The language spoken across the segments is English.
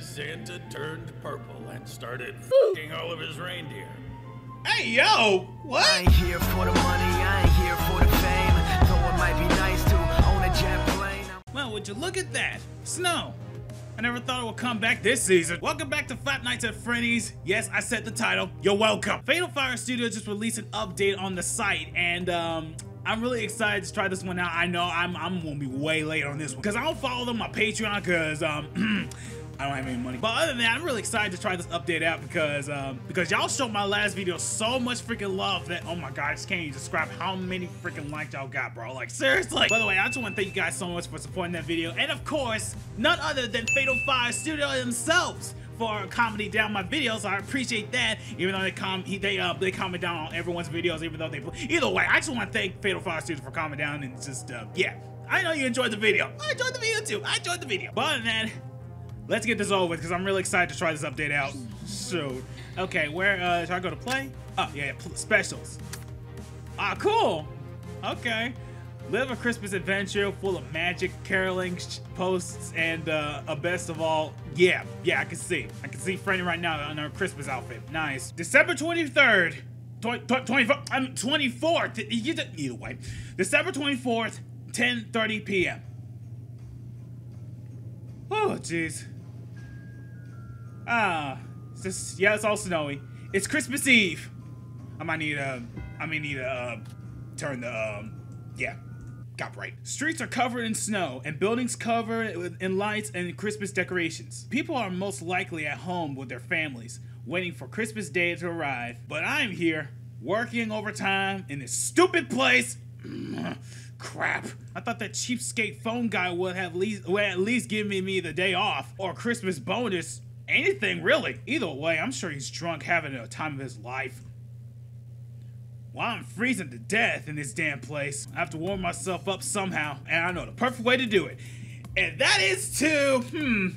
Santa turned purple and started f***ing all of his reindeer. Hey, yo! What? I ain't here for the money, I ain't here for the fame. Though it might be nice to own a jet plane. Well, would you look at that? Snow. I never thought it would come back this season. Welcome back to Fap Nights at Frenni's. Yes, I said the title. You're welcome. Fatal Fire Studios just released an update on the site, and I'm really excited to try this one out. I know I'm gonna be way late on this one because I don't follow them on Patreon because I don't have any money. But other than that, I'm really excited to try this update out because y'all showed my last video so much freaking love that, oh my God, I just can't even describe how many freaking likes y'all got, bro. Like, seriously. By the way, I just want to thank you guys so much for supporting that video. And of course, none other than Fatal Fire Studio themselves for commenting down my videos. I appreciate that, even though they comment down on everyone's videos, even though they play. Either way, I just want to thank Fatal Fire Studios for commenting down and just, yeah. I know you enjoyed the video. I enjoyed the video too. I enjoyed the video. But other than that, let's get this over with because I'm really excited to try this update out soon. Okay, where should I go to play? Oh, yeah, specials. Ah, cool. Okay. Live a Christmas adventure full of magic, caroling, posts, and a best of all. Yeah, I can see. I can see Frenni right now in her Christmas outfit. Nice. December 23rd. 24th. Either way. December 24th, 10:30 p.m. Oh, jeez. Ah, it's just, yeah, it's all snowy. It's Christmas Eve. I might need to turn the, yeah, copyright. Streets are covered in snow and buildings covered in lights and Christmas decorations. People are most likely at home with their families, waiting for Christmas Day to arrive. But I'm here, working overtime in this stupid place. Crap. I thought that cheapskate phone guy would at least give me the day off or Christmas bonus. Anything, really. Either way, I'm sure he's drunk having a time of his life. Well, I'm freezing to death in this damn place. I have to warm myself up somehow, and I know the perfect way to do it. And that is to,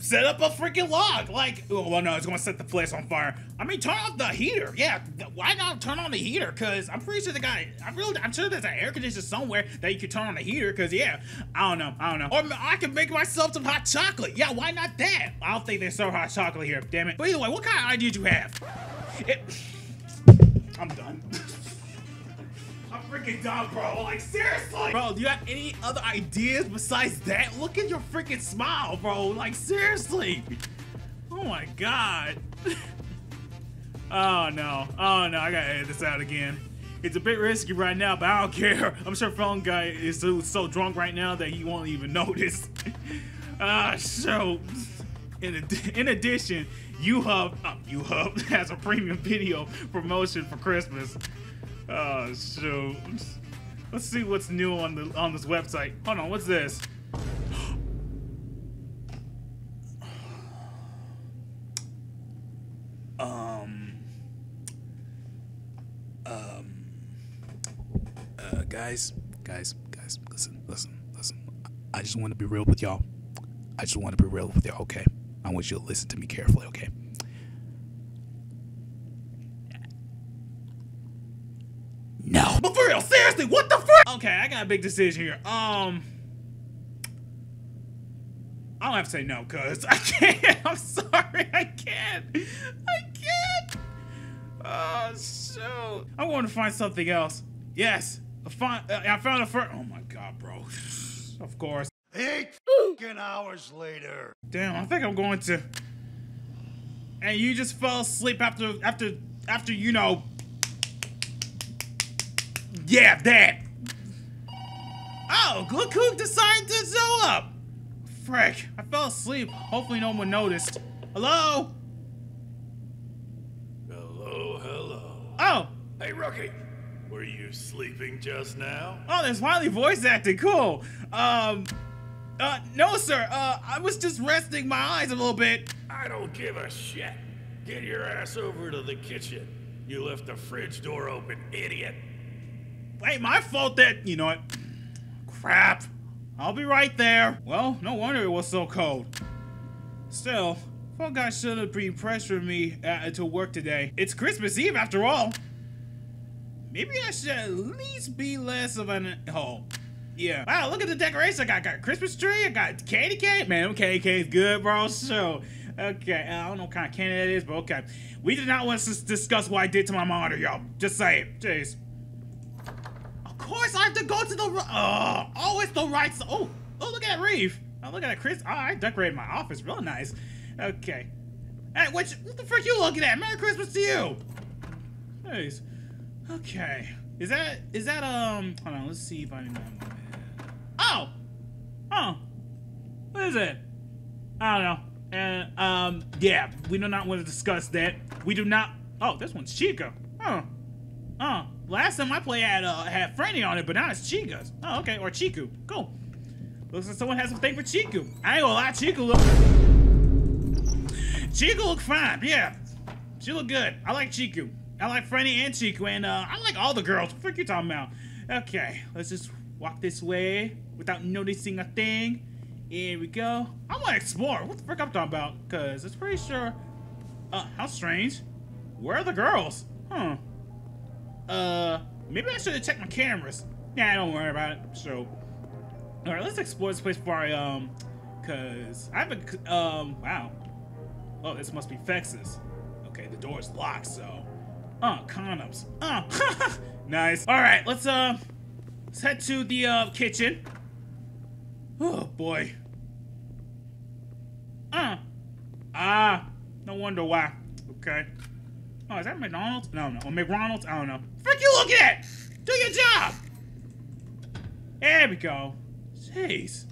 set up a freaking log. Like, oh, well, no, it's gonna set the place on fire. I mean, turn off the heater. Yeah, why not turn on the heater? Because I'm pretty sure I'm sure there's an air conditioner somewhere that you can turn on the heater. Because, yeah, I don't know. Or I can make myself some hot chocolate. Yeah, why not that? I don't think they serve hot chocolate here, damn it. But either way, what kind of idea do you have? I'm done. I'm freaking dumb, bro. Like, seriously. Bro, do you have any other ideas besides that? Look at your freaking smile, bro. Like, seriously. Oh, my God. Oh, no. Oh, no. I gotta edit this out again. It's a bit risky right now, but I don't care. I'm sure phone guy is so drunk right now that he won't even notice. So, in addition, U-Hub has a premium video promotion for Christmas. Oh, shoot. Let's see what's new on this website. Hold on, what's this? Guys, listen. I just want to be real with y'all. Okay? I want you to listen to me carefully, okay? No. But for real, seriously, what the frick? Okay, I got a big decision here. I don't have to say no, cuz I can't. I'm sorry, I can't. Oh, shoot. I want to find something else. Yes, I found a frick. Oh my God, bro. Of course. 8 hours later. Damn, I think I'm going to. And you just fell asleep after you know. Yeah, that. Oh, look who decided to show up. Frick, I fell asleep. Hopefully no one noticed. Hello? Hello. Oh. Hey, Rocky. Were you sleeping just now? Oh, there's finally voice acting. Cool. No, sir. I was just resting my eyes a little bit. I don't give a shit. Get your ass over to the kitchen. You left the fridge door open, idiot. Hey, my fault that, you know what? Crap. I'll be right there. Well, no wonder it was so cold. Still, phone guy shouldn't be pressuring me to work today. It's Christmas Eve after all. Maybe I should at least be less of an... Oh. Yeah. Wow, look at the decorations. I got a Christmas tree. I got candy cane. Man, candy cane's good, bro. So, okay. I don't know what kind of candy that is, but okay. We did not want to discuss what I did to my monitor, y'all. Just saying. Jeez. Of course, I have to go to the... oh, it's the right... Oh, oh, look at that Reeve. Oh, look at that Chris. Oh, I decorated my office real nice. Okay. Hey, what the frick you looking at? Merry Christmas to you. Jeez. Okay. Is that, hold on, let's see if I can... Oh! Oh! What is it? I don't know. And, yeah, we do not want to discuss that. We do not... Oh, this one's Chika. Oh. Oh. Last time I played, had Frenni on it, but now it's Chika's. Oh, okay, or Chiku. Cool. Looks like someone has a thing for Chiku. I ain't gonna lie, Chika look fine, yeah. She look good. I like Chiku. I like Frenni and Chiku, and I like all the girls. What the fuck you talking about? Okay, let's just walk this way without noticing a thing. Here we go. I want to explore. What the frick I'm talking about? Because it's pretty sure... how strange. Where are the girls? Huh. Maybe I should have checked my cameras. Nah, don't worry about it. So... Alright, let's explore this place before I, because I haven't... Wow. Oh, this must be Fex's. Okay, the door's locked, so... condoms. Nice. All right, let's head to the kitchen. Oh boy. No wonder why. Okay. Oh, is that McDonald's? No, no. McDonald's? I don't know. Frick you look at! Do your job! There we go. Jeez.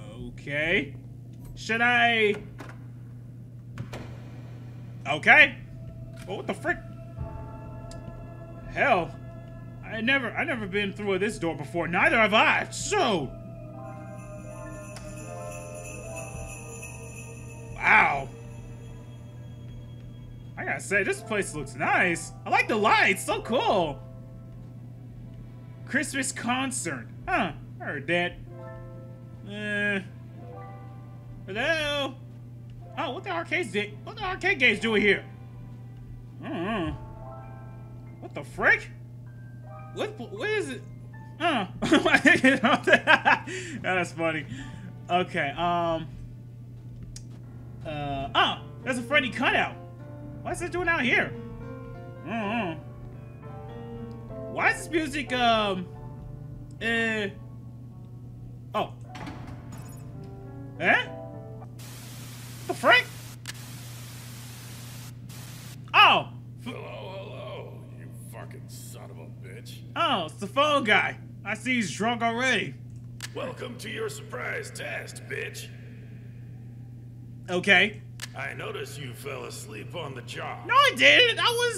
Okay. Should I? Okay. Oh, what the frick? Hell, I never been through this door before. Neither have I. So. Wow. I gotta say, this place looks nice. I like the lights. So cool. Christmas concert. Huh? I heard that. Hello? Oh, what the arcade games doing here? I don't know. What the frick? What is it? That's funny. Okay, oh, there's a Freddy cutout. What's it doing out here? I don't know. Why is this music, oh. Eh? The frick? Oh! Hello, you fucking son of a bitch. Oh, it's the phone guy. I see he's drunk already. Welcome to your surprise test, bitch. Okay. I noticed you fell asleep on the job. No, I didn't. I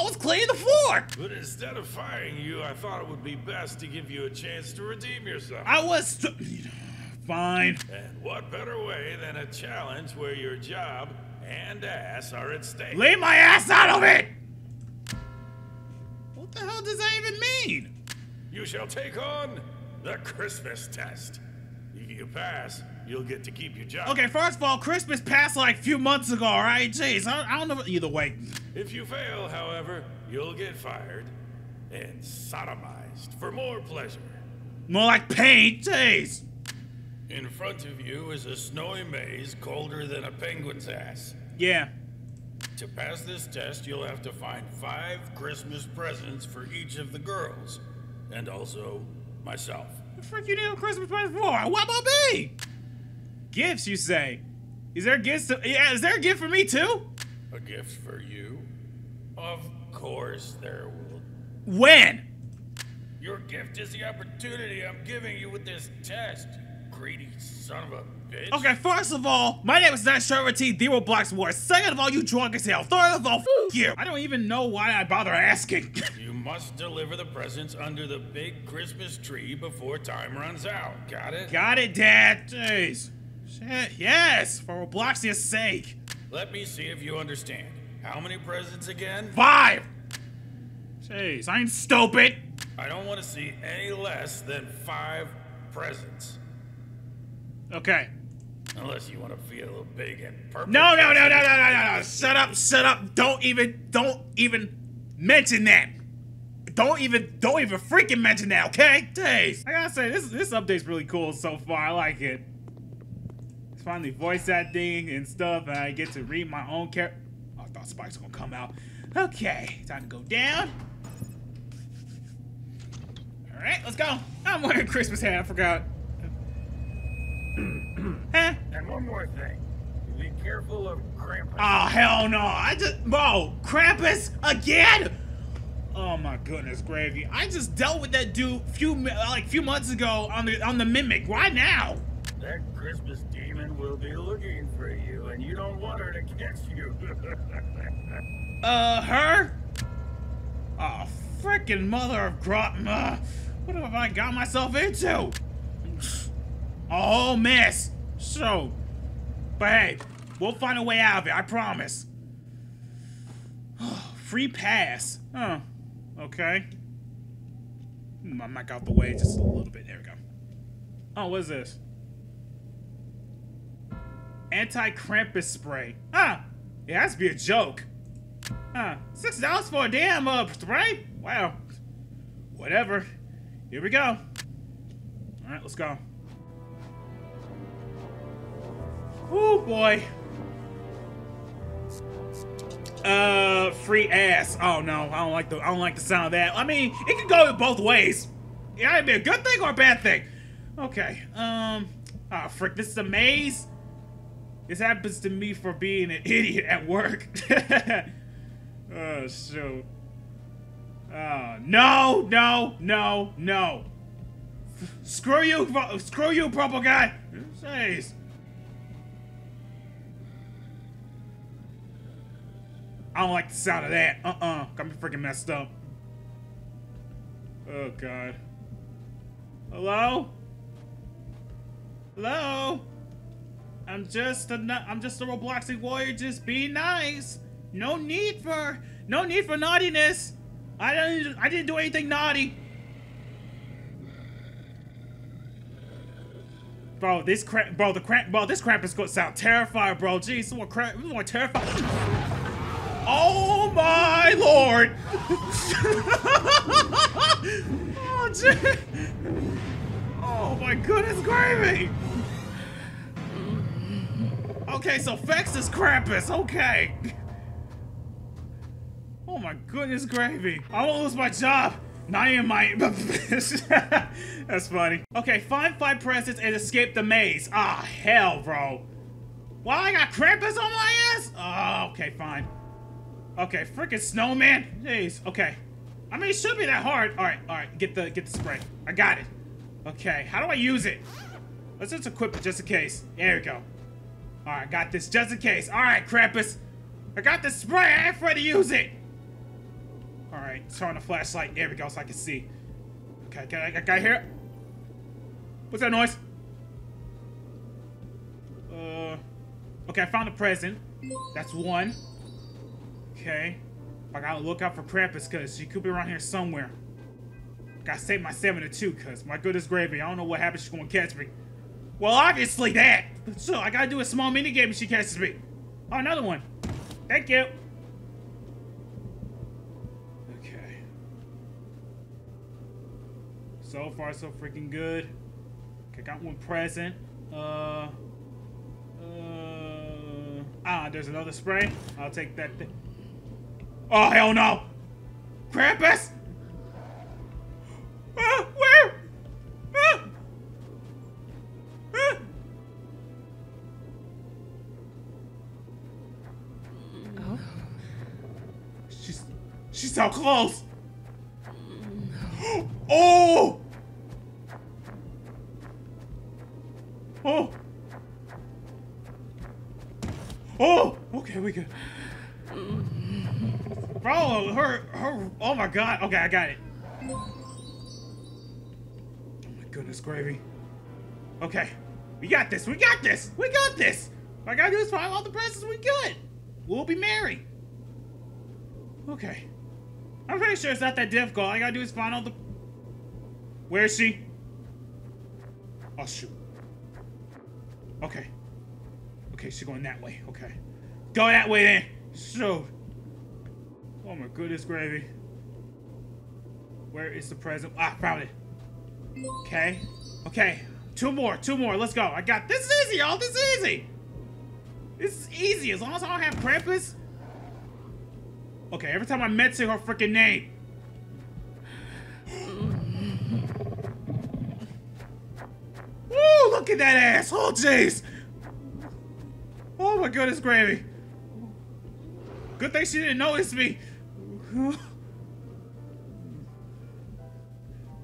was cleaning the floor. But instead of firing you, I thought it would be best to give you a chance to redeem yourself. Fine. And what better way than a challenge where your job and ass are at stake? Leave my ass out of it! What the hell does that even mean? You shall take on the Christmas test. If you pass, you'll get to keep your job. Okay, first of all, Christmas passed like a few months ago, all right? Jeez, I don't know. Either way. If you fail, however, you'll get fired and sodomized for more pleasure. More like pain? Jeez. In front of you is a snowy maze colder than a penguin's ass. Yeah. To pass this test, you'll have to find 5 Christmas presents for each of the girls. And also, myself. What the frick you need a Christmas present for? What about me? Gifts, you say? Is there gifts to... Yeah, is there a gift for me, too? A gift for you? Of course there will. When? Your gift is the opportunity I'm giving you with this test. Greedy son of a bitch. Okay, first of all, my name is not Trevor T. The Robloxian Warrior. Second of all, you drunk as hell. Third of all, f*** you. I don't even know why I bother asking. You must deliver the presents under the big Christmas tree before time runs out. Got it? Got it, Dad. Jeez. Shit, yes, for Robloxia's sake. Let me see if you understand. How many presents again? 5! Jeez, I ain't stupid. I don't want to see any less than 5 presents. Okay. Unless you want to feel big and purple. No, no, no, no, no, no, no, no. Shut up, shut up. Don't even mention that. Don't even freaking mention that, okay? Jeez. I gotta say, this update's really cool so far. I like it. It's finally voice acting and stuff, and I get to read my own character. Oh, I thought Spike's gonna come out. Okay, time to go down. All right, let's go. I'm wearing a Christmas hat, I forgot. Huh? And one more thing. Be careful of Krampus. Oh, hell no. Bro, Krampus again? Oh my goodness, gravy. I just dealt with that dude a few months ago on the Mimic. Why now? That Christmas demon will be looking for you, and you don't want her to catch you. Her? Oh, freaking mother of Grotma. What have I got myself into? Oh, mess. So, but hey, we'll find a way out of it, I promise. Free pass. Huh. Okay. My mic out the way just a little bit. There we go. Oh, what is this? Anti-Krampus spray. Huh. It has to be a joke. Huh. $6 for a damn spray? Wow. Whatever. Here we go. Alright, let's go. Oh boy. Free ass. Oh no, I don't like the sound of that. I mean, it could go both ways. It either be a good thing or a bad thing. Okay. Ah, frick. This is a maze. This happens to me for being an idiot at work. Oh shoot. No, no, no, no. Screw you, purple guy. Jeez. I don't like the sound of that. Got me freaking messed up. Oh, God. Hello? Hello? I'm just a Robloxian warrior. Just be nice. No need for naughtiness. I didn't do anything naughty. Bro, this crap is gonna sound terrifying, bro. Jeez, someone terrifying. Oh my lord! Oh, geez. Oh my goodness, gravy! Okay, so Fex is Krampus. Okay. Oh my goodness, gravy! I won't lose my job. Not even my. That's funny. Okay, find 5 presents and escape the maze. Ah, hell, bro. Why I got Krampus on my ass? Oh, okay, fine. Okay, freaking snowman. Jeez. Okay. I mean, it should be that hard. All right. Get the spray. I got it. Okay. How do I use it? Let's just equip it just in case. There we go. All right, got this just in case. All right, Krampus. I got the spray. I ain't afraid to use it. All right. Turn on the flashlight. There we go, so I can see. Okay. Can I hear it? What's that noise? Okay, I found a present. That's one. Okay, I gotta look out for Krampus because she could be around here somewhere. Gotta save my 7 or 2 because my goodness gravy, I don't know what happens, she's gonna catch me. Well, obviously that. So I gotta do a small mini game if she catches me. Oh, another one. Thank you. Okay. So far, so freaking good. Okay, got one present. Ah, there's another spray. I'll take that thing. Oh, hell no! Krampus! Where? Oh. She's so close! No. Oh! Oh! Oh! Okay, we good. Bro, her, oh my god. Okay, I got it. Oh my goodness, gravy. Okay, we got this. All I gotta do is find all the presents we got. We'll be married. Okay. I'm pretty sure it's not that difficult. All I gotta do is find all the... Where is she? Oh, shoot. Okay. Okay, so going that way. Okay. Go that way then. So. Oh my goodness, gravy. Where is the present? Ah, found it. Okay. Okay. Two more. Let's go. I got this. Is easy, y'all. This is easy. This is easy. As long as I don't have Krampus. Okay, every time I mention her freaking name. Woo! Look at that ass. Oh, jeez. Oh, my goodness, gravy. Good thing she didn't notice me.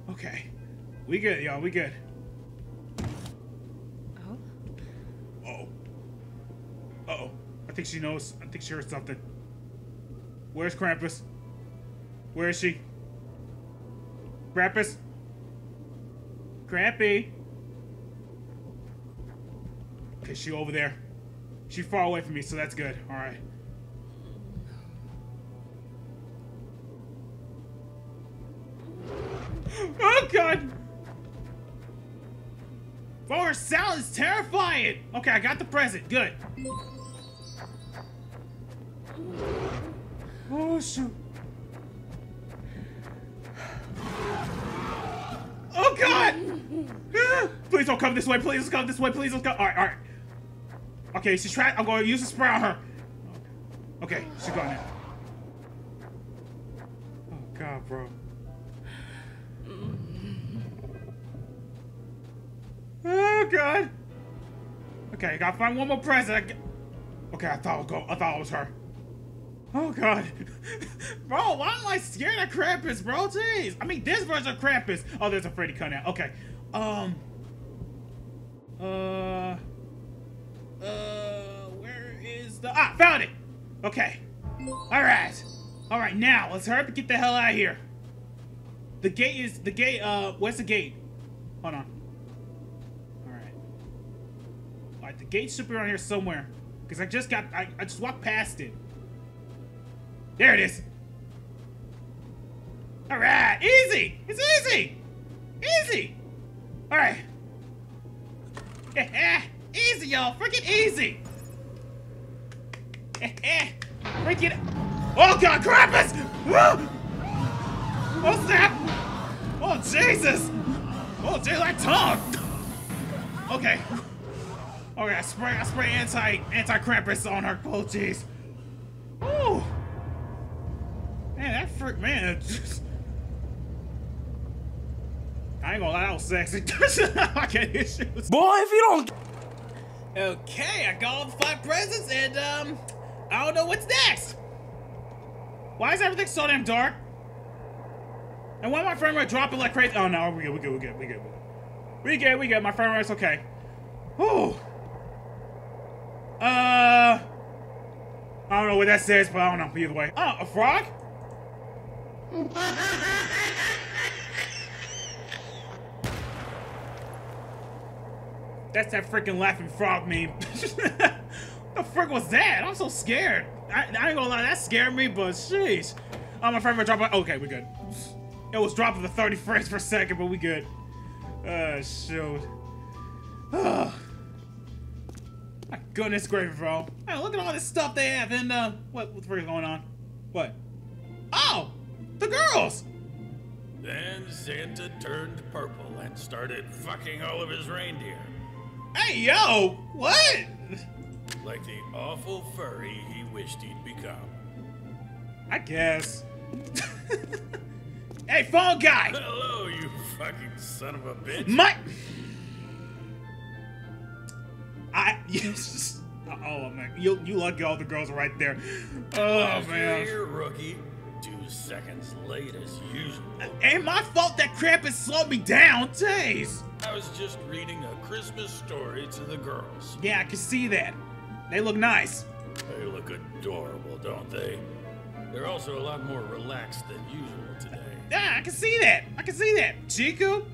Okay. We good, y'all. We good. Oh? Uh-oh. Uh-oh. I think she knows. I think she heard something. Where's Krampus? Where is she? Krampus? Krampy? Okay, she over there. She's far away from me, so that's good. All right. Oh, God! Oh, her sound is terrifying! Okay, I got the present. Good. Oh, shoot. Oh, God! Please don't come this way. Please come this way. Please don't come. All right, all right. Okay, she's trying. I'm going to use the spray on her. Okay, she's gone now. Oh, God, bro. Oh, God. Okay, I gotta find one more present. Okay, I thought it was her. Oh, God. Bro, why am I scared of Krampus, bro? Jeez. I mean, this version of Krampus. Oh, there's a Freddy coming out. Okay. Where is the... Ah, found it. Okay. All right, now. Let's hurry up and get the hell out of here. The gate is... The gate, where's the gate? Hold on. All right, the gate should be around here somewhere. Because I just got... I just walked past it. There it is. All right, easy. It's easy. Easy. All right. Easy, y'all. Freaking easy. Freaking... Oh, God, Krampus! Woo! Oh, snap! Oh, Jesus! Oh, dude, I talked! Okay. Okay, I spray anti-Krampus on her. Oh, jeez. Oh! Man, that freak, man. I ain't gonna lie, that was sexy. I can't hit shoes. Boy, if you don't... Okay, I got all the 5 presents, and, I don't know what's next! Why is everything so damn dark? And why my frame rate dropping like crazy? Oh, no, we good. My frame rate's okay. Whew. I don't know what that says, but I don't know either way. Oh, a frog? That's that freaking laughing frog meme. What the frick was that? I'm so scared. I ain't gonna lie, that scared me, but sheesh. Oh, my frame rate dropped. Okay, we good. It was dropping to 30 frames per second, but we good. Shoot. Oh, my goodness gracious, bro. Man, look at all this stuff they have, and, what's really going on? What? Oh! The girls! Then Santa turned purple and started fucking all of his reindeer. Hey, yo! What? Like the awful furry he wished he'd become. I guess. Hey, phone guy! Hello, you fucking son of a bitch. Yes. Oh, man. You lucky all the girls are right there. Oh, man. Here, rookie. 2 seconds late as usual. Ain't my fault that Krampus slowed me down. Jeez. I was just reading a Christmas story to the girls. Yeah, I can see that. They look nice. They look adorable, don't they? They're also a lot more relaxed than usual today. Yeah, I can see that. Chika,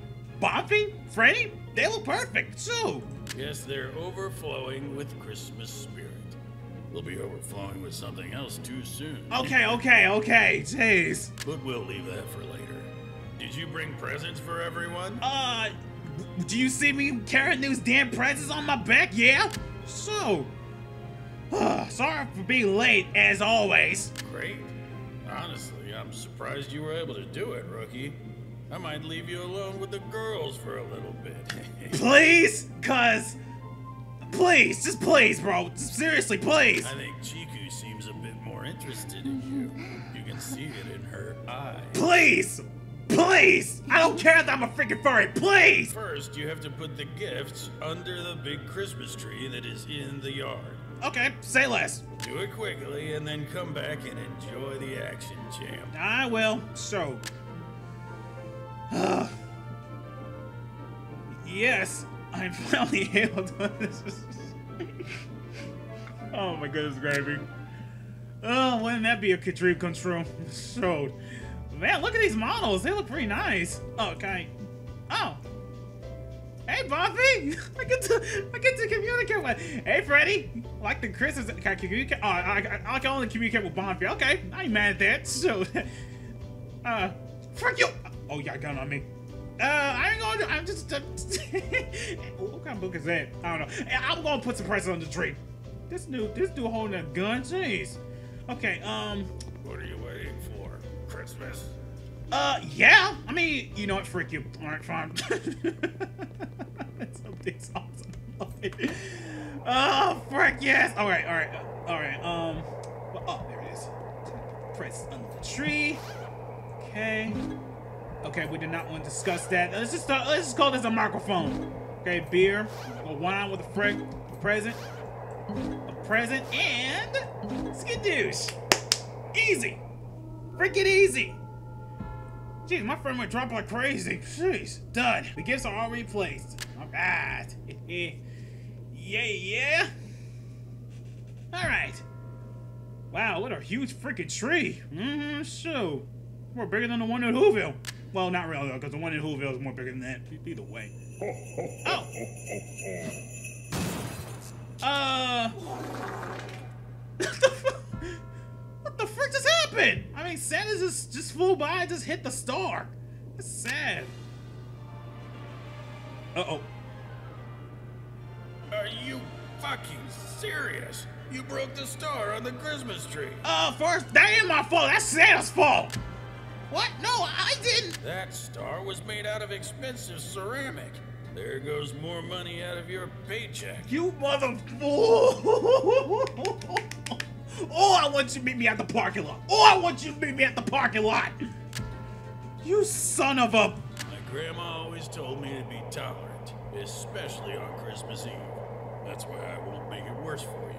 Boppy, Freddy, they look perfect, too. Yes, they're overflowing with Christmas spirit. We'll be overflowing with something else too soon. Okay, jeez. But we'll leave that for later. Did you bring presents for everyone? Do you see me carrying those damn presents on my back? Yeah? So, Sorry for being late, as always. Great. Honestly, I'm surprised you were able to do it, rookie. I might leave you alone with the girls for a little bit. Please? Cuz... Please, just please, bro. Seriously, please. I think Chiku seems a bit more interested in you. You can see it in her eyes. Please! Please! I don't care that I'm a freaking furry, please! First, you have to put the gifts under the big Christmas tree that is in the yard. Okay, say less. Do it quickly and then come back and enjoy the action, champ. I will. So... yes, I'm finally able to... Oh my goodness, gravy. Oh, wouldn't that be a dream come true? So... Man, look at these models. They look pretty nice. Okay. Oh. Hey, Bobby. I get to communicate with. Hey, Freddy. Like the Christmas. Can I communicate? Oh, I can only communicate with Bobby. Okay. I ain't mad at that. So. Fuck you. Oh, y'all got on me. I ain't gonna. I'm just. What kind of book is that? I don't know. I'm gonna put some prices on the tree. This dude holding a gun. Jeez. Okay. What are you waiting for? Christmas. Yeah. I mean, you know what? Freak you. All right, fine. Something's awesome. Oh, frick, yes. All right, all right, all right. Oh, there it is. Press under the tree. Okay. Okay, we did not want to discuss that. Let's just call this a microphone. Okay, beer, a wine with a frick, a present, and skidoosh. Easy. Freaking easy! Jeez, my friend went drop like crazy. Jeez, done. The gifts are already placed. Alright. Yeah, yeah. Alright. Wow, what a huge freaking tree. Mm-hmm, so. More bigger than the one in Whoville. Well, not really, though, because the one in Whoville is more bigger than that. Either way. Oh! What the frick just happened? I mean, Santa just flew by and just hit the star. That's sad. Uh-oh. Are you fucking serious? You broke the star on the Christmas tree. First, that ain't my fault. That's Santa's fault. What? No, I didn't. That star was made out of expensive ceramic. There goes more money out of your paycheck. You mother... Oh, I want you to meet me at the parking lot. You son of a... My grandma always told me to be tolerant, especially on Christmas Eve. That's why I won't make it worse for you.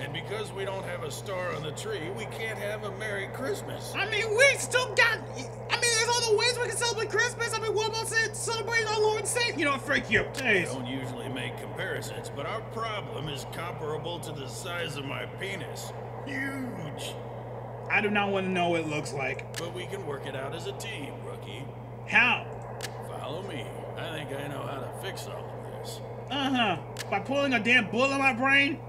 And because we don't have a star on the tree, we can't have a Merry Christmas. I mean, we still got... I mean, there's other ways we can celebrate Christmas. I mean, what about celebrating our Lord's sake? You know, freak you. I don't usually make comparisons, but our problem is comparable to the size of my penis. Huge. I do not want to know what it looks like. But we can work it out as a team, rookie. How? Follow me. I think I know how to fix all of this. Uh-huh. By pulling a damn bullet in my brain?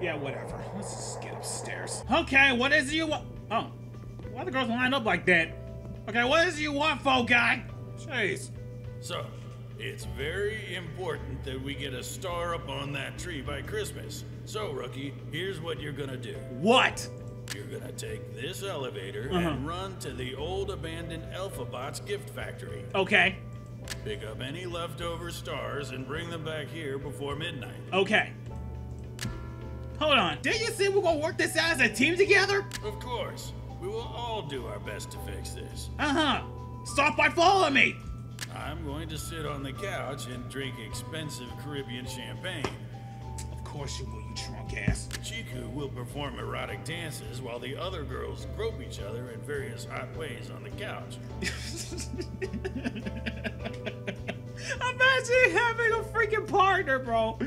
Yeah, whatever. Let's just get upstairs. Okay, what is it you want? Oh. Why the girls lined up like that? Okay, what is it you want, folk guy? Jeez. So, it's very important that we get a star up on that tree by Christmas. So, rookie, here's what you're gonna do. What? You're gonna take this elevator and run to the old abandoned Alphabots gift factory. Okay. Pick up any leftover stars and bring them back here before midnight. Okay. Hold on. Didn't you say we're gonna work this out as a team together? Of course. We will all do our best to fix this. Uh-huh. Stop by following me. I'm going to sit on the couch and drink expensive Caribbean champagne. Of course you will, you drunk ass. Chiku will perform erotic dances while the other girls grope each other in various hot ways on the couch. Imagine having a freaking partner, bro.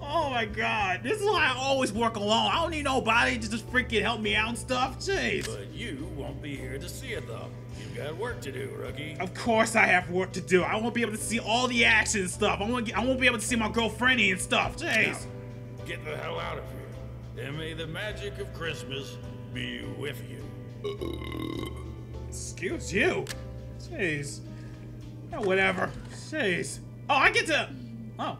Oh my god, this is why I always work alone. I don't need nobody to just freaking help me out and stuff. Jeez. But you won't be here to see it though. You've got work to do, rookie. Of course I have work to do. I won't be able to see all the action and stuff. I won't be able to see my girl Frenni and stuff. Jeez. Now, get the hell out of here. And may the magic of Christmas be with you. Excuse you. Jeez. Yeah, whatever. Jeez. Oh, I get to... Oh.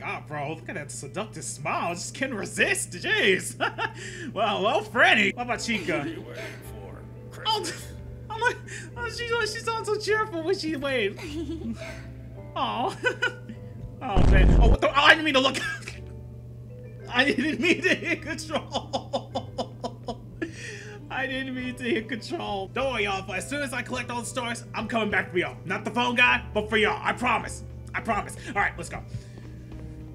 God, bro, look at that seductive smile. I just can't resist. Jeez. Well, hello, Frenni. What about Chika? What are you waiting for? Christmas. Oh, I'm like, oh, she sounds so cheerful when she waved. Oh. Oh, man. Oh, what the? Oh, I didn't mean to look. I didn't mean to hit control. I didn't mean to hit control. Don't worry, y'all. As soon as I collect all the stars, I'm coming back for y'all. Not the phone guy, but for y'all. I promise. I promise. All right, let's go.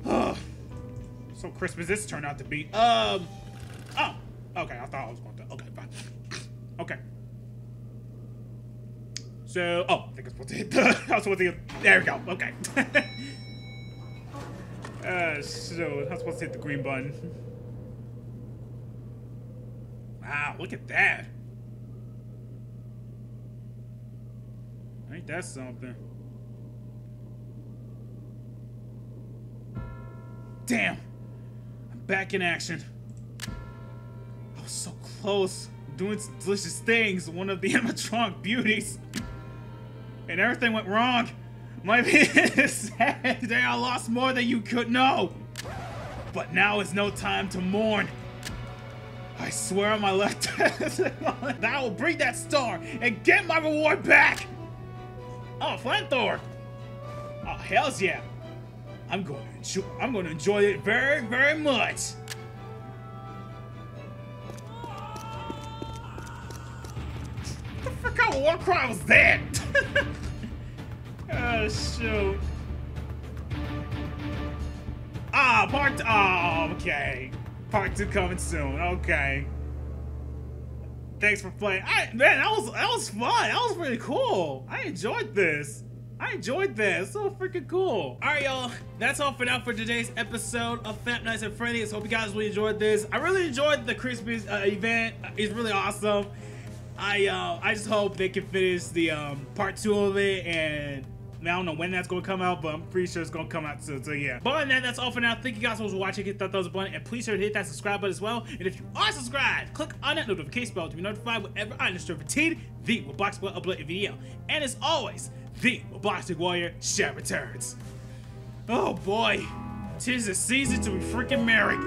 Oh, so Christmas this turned out to be. Oh, okay. I thought I was going to. Okay, fine. Okay. So, oh, I think I'm supposed to hit the. I was supposed to hit. There we go. Okay. So I'm supposed to hit the green button. Wow, look at that. Ain't that something? Damn, I'm back in action. I was so close, doing some delicious things, one of the animatronic beauties. And everything went wrong. Might be sad today I lost more than you could know. But now is no time to mourn. I swear on my left that I will bring that star and get my reward back. Oh, flamethrower. Oh, hells yeah. I'm going to enjoy it very, very much. The frick out war cry was that? Oh, shoot. Ah, part two. Oh, okay. Part two coming soon. Okay. Thanks for playing. Man, that was fun. That was really cool. I enjoyed this. It's so freaking cool. All right, y'all. That's all for now for today's episode of Fap Nights at Frenni's. Hope you guys really enjoyed this. I really enjoyed the Christmas event. It's really awesome. I just hope they can finish the part two of it, and I don't know when that's going to come out, but I'm pretty sure it's going to come out soon, so yeah. But other than that, that's all for now. Thank you guys for watching. Hit that thumbs up button, and please sure to hit that subscribe button as well. And if you are subscribed, click on that notification bell to be notified whenever I just routine the Robloxian Warrior upload a video. And as always, the Robloxian Warrior shall returns. Oh boy, 'tis the season to be freaking merry.